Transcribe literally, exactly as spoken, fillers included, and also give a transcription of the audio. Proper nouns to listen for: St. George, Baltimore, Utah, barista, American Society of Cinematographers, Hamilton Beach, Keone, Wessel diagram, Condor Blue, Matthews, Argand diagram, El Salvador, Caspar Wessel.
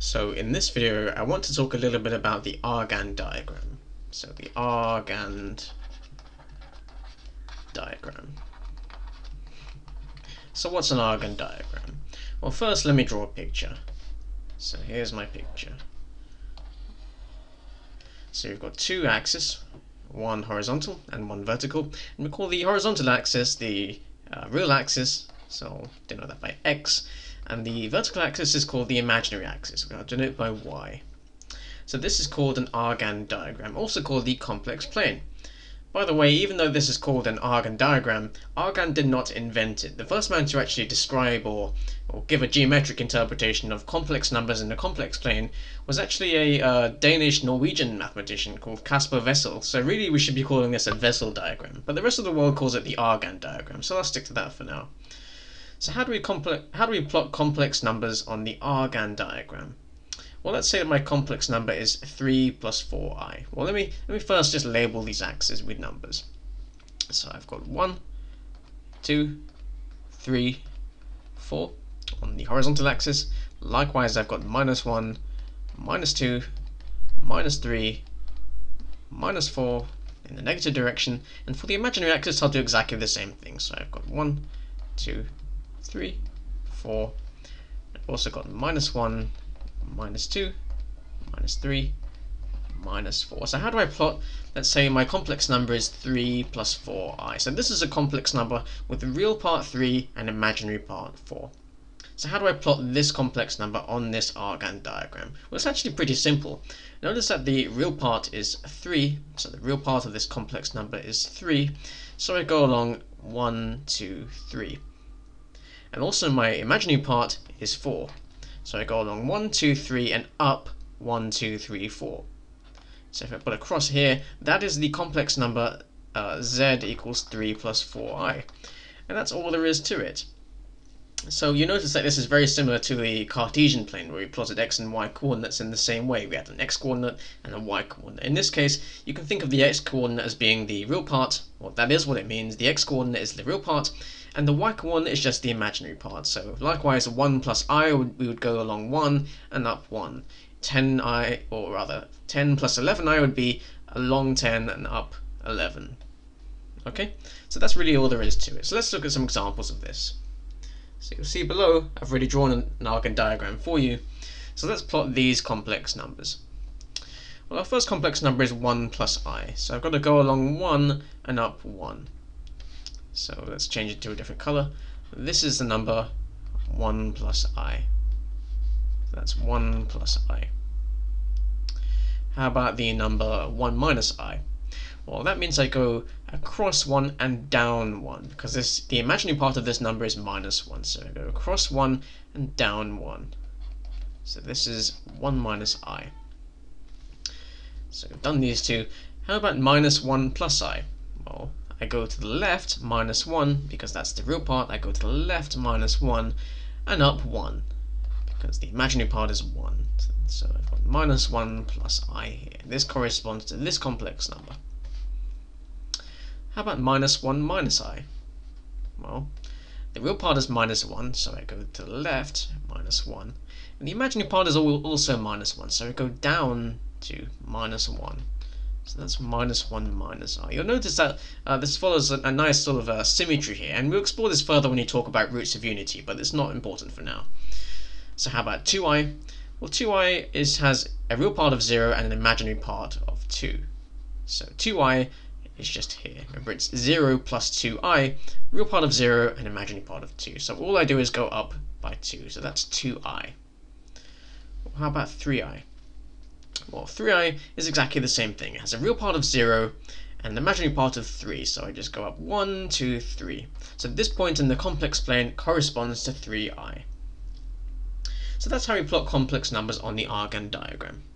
So in this video, I want to talk a little bit about the Argand diagram. So the Argand diagram. So what's an Argand diagram? Well, first let me draw a picture. So here's my picture. So you've got two axes, one horizontal and one vertical. And we call the horizontal axis the uh, real axis, so I'll denote that by X. And the vertical axis is called the imaginary axis, which I'll denote by Y. So this is called an Argand diagram, also called the complex plane. By the way, even though this is called an Argand diagram, Argand did not invent it. The first man to actually describe or, or give a geometric interpretation of complex numbers in the complex plane was actually a uh, Danish-Norwegian mathematician called Caspar Wessel. So really we should be calling this a Wessel diagram, but the rest of the world calls it the Argand diagram, so I'll stick to that for now. So how do we complex, how do we plot complex numbers on the Argand diagram? Well, let's say that my complex number is three plus four i. Well, let me let me first just label these axes with numbers. So I've got one, two, three, four on the horizontal axis. Likewise, I've got minus one, minus two, minus three, minus four in the negative direction. And for the imaginary axis, I'll do exactly the same thing. So I've got one, two, three, four. I've also got minus one, minus two, minus three, minus four. So how do I plot, let's say my complex number is three plus four i. So this is a complex number with the real part three and imaginary part four. So how do I plot this complex number on this Argand diagram? Well, it's actually pretty simple. Notice that the real part is three, so the real part of this complex number is three. So I go along one, two, three. And also my imaginary part is four. So I go along one, two, three and up one, two, three, four. So if I put a cross here, that is the complex number uh, z equals three plus four i. And that's all there is to it. So you notice that this is very similar to the Cartesian plane where we plotted x and y coordinates in the same way. We had an x coordinate and a y coordinate. In this case, you can think of the x coordinate as being the real part. Well, that is what it means. The x coordinate is the real part. And the y coordinate is just the imaginary part. So likewise, one plus i, we would go along one and up one. ten i, or rather, ten plus eleven i would be along ten and up eleven. Okay, so that's really all there is to it. So let's look at some examples of this. So you'll see below, I've already drawn an Argand diagram for you. So let's plot these complex numbers. Well, our first complex number is one plus i. So I've got to go along one and up one. So let's change it to a different color. This is the number one plus i. That's one plus i. How about the number one minus i? Well, that means I go across one and down one, because this the imaginary part of this number is minus one. So I go across one and down one. So this is one minus i. So we've done these two. How about minus one plus i? Well, I go to the left minus one, because that's the real part. I go to the left minus one and up one, because the imaginary part is one. So I've got minus one plus i here. This corresponds to this complex number. How about minus one minus i? Well, the real part is minus one, so I go to the left minus one. And the imaginary part is also minus one, so I go down to minus one. So that's minus one minus i. You'll notice that uh, this follows a, a nice sort of uh, symmetry here, and we'll explore this further when you talk about roots of unity, but it's not important for now. So how about two i? Well, two i is, has a real part of zero and an imaginary part of two. So two i is just here. Remember, it's zero plus two i, real part of zero and imaginary part of two. So all I do is go up by two, so that's two i. Well, how about three i? Well, three i is exactly the same thing. It has a real part of zero and an imaginary part of three, so I just go up one, two, three. So this point in the complex plane corresponds to three i. So that's how we plot complex numbers on the Argand diagram.